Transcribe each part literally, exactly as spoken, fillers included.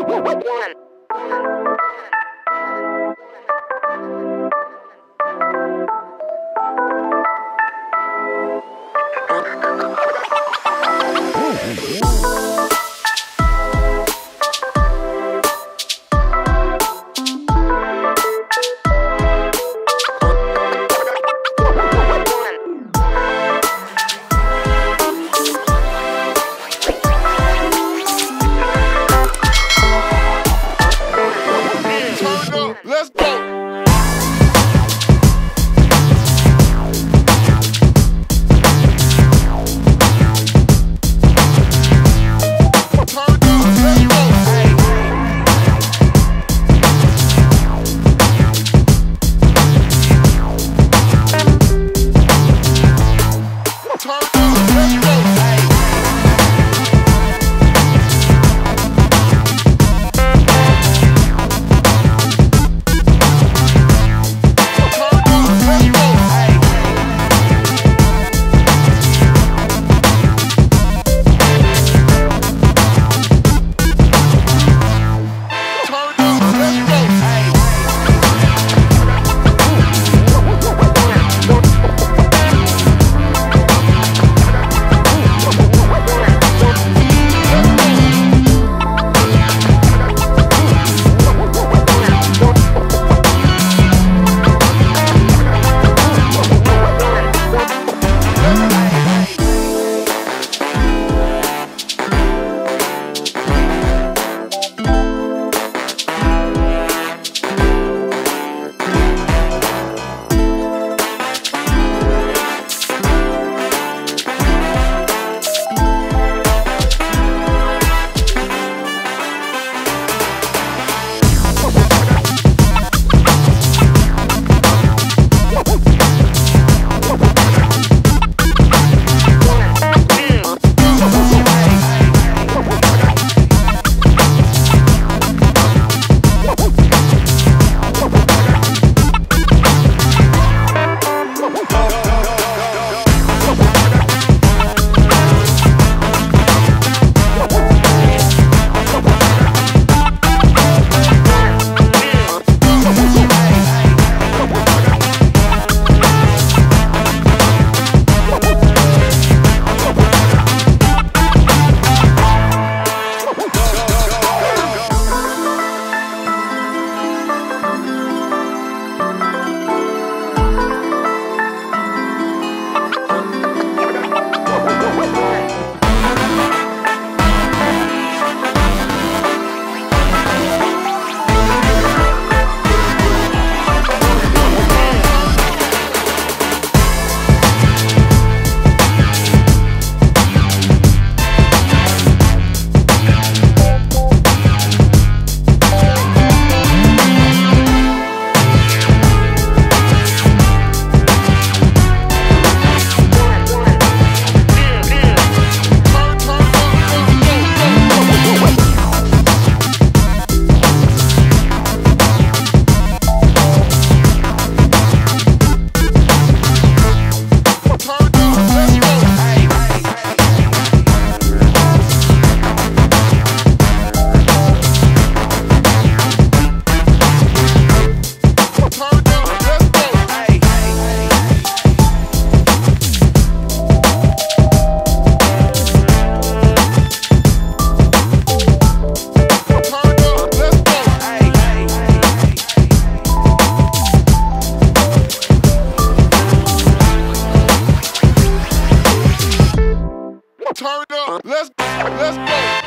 Let's go! Turn up, let's let's go.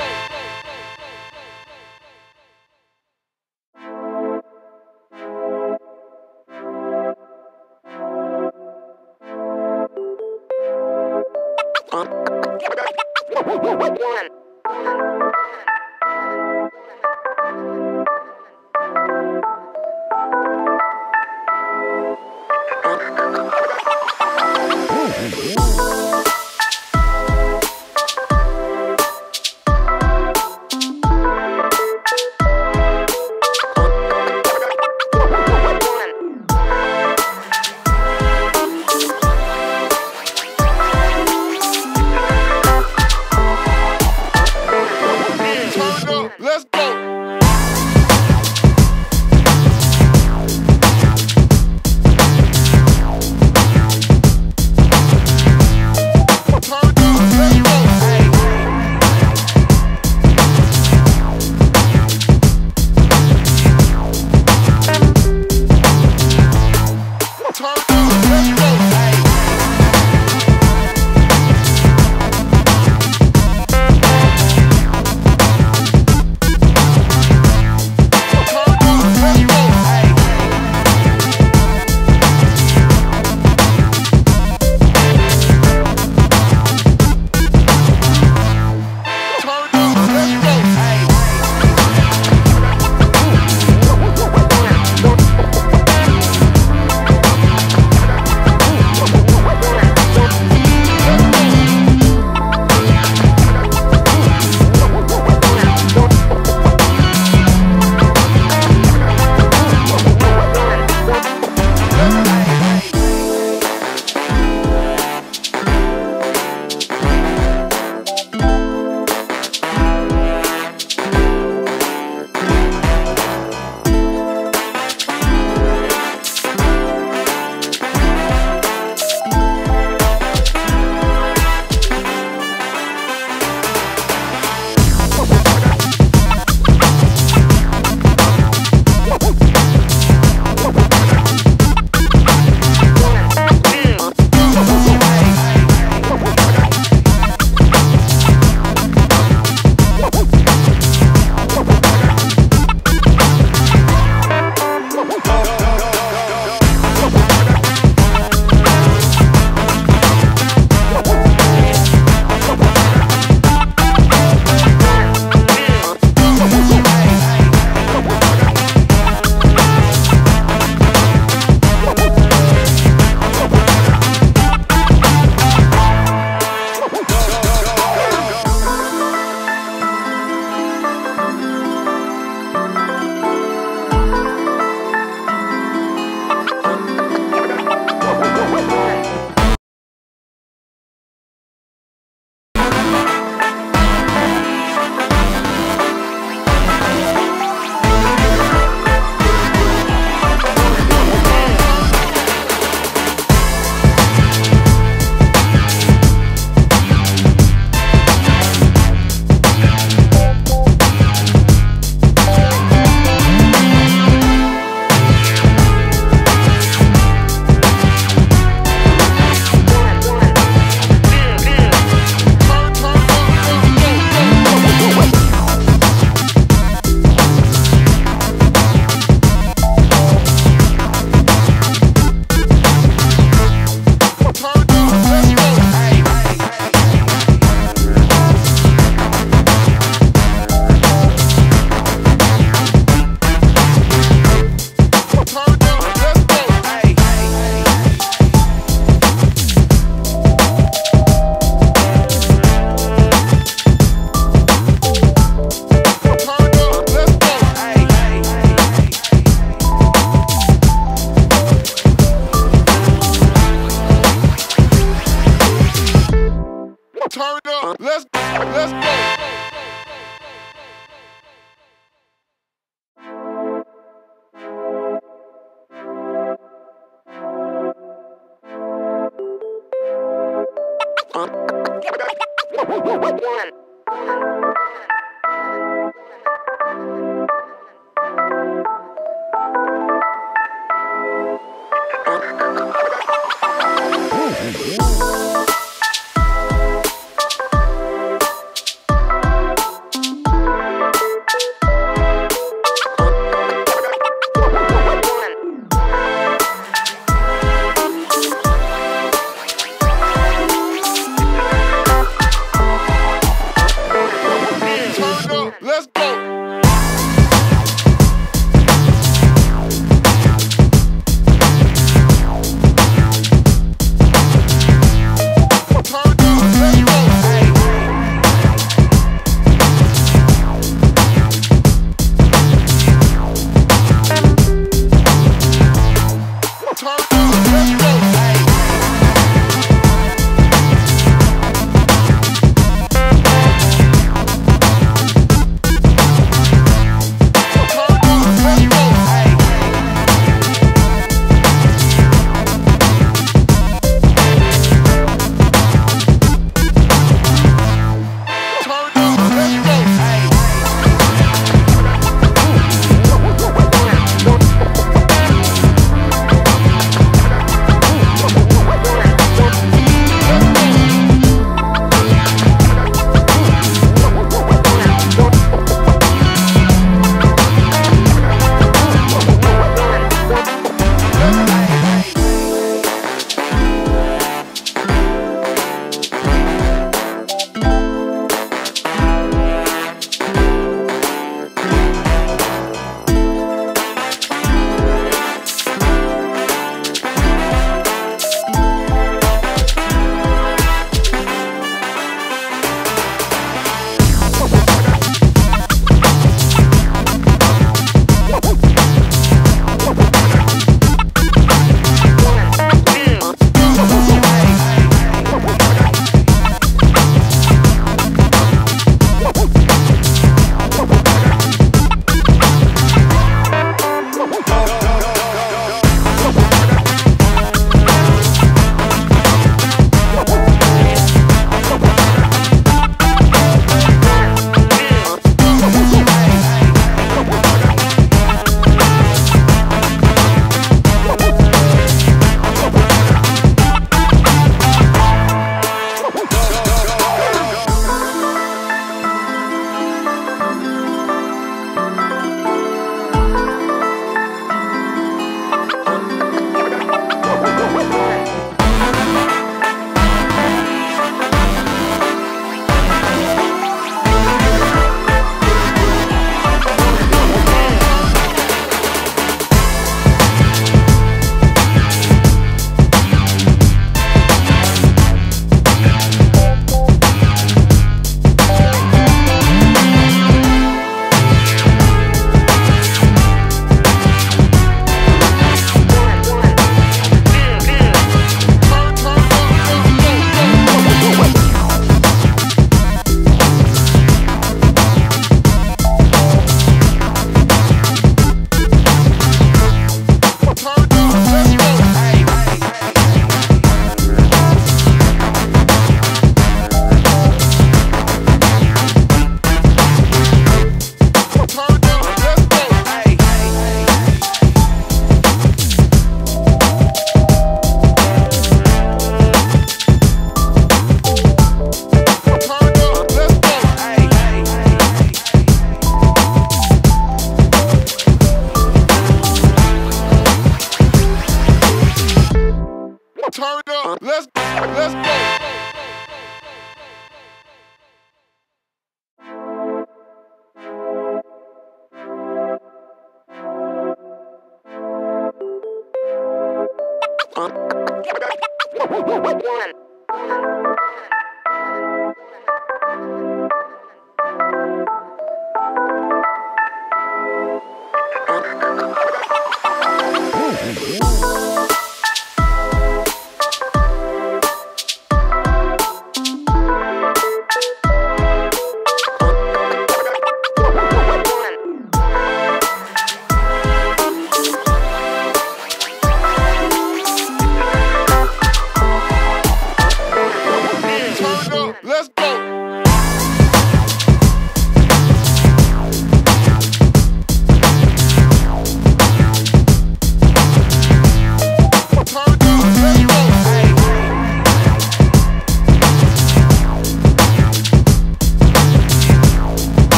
Let's go, let's go.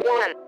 one.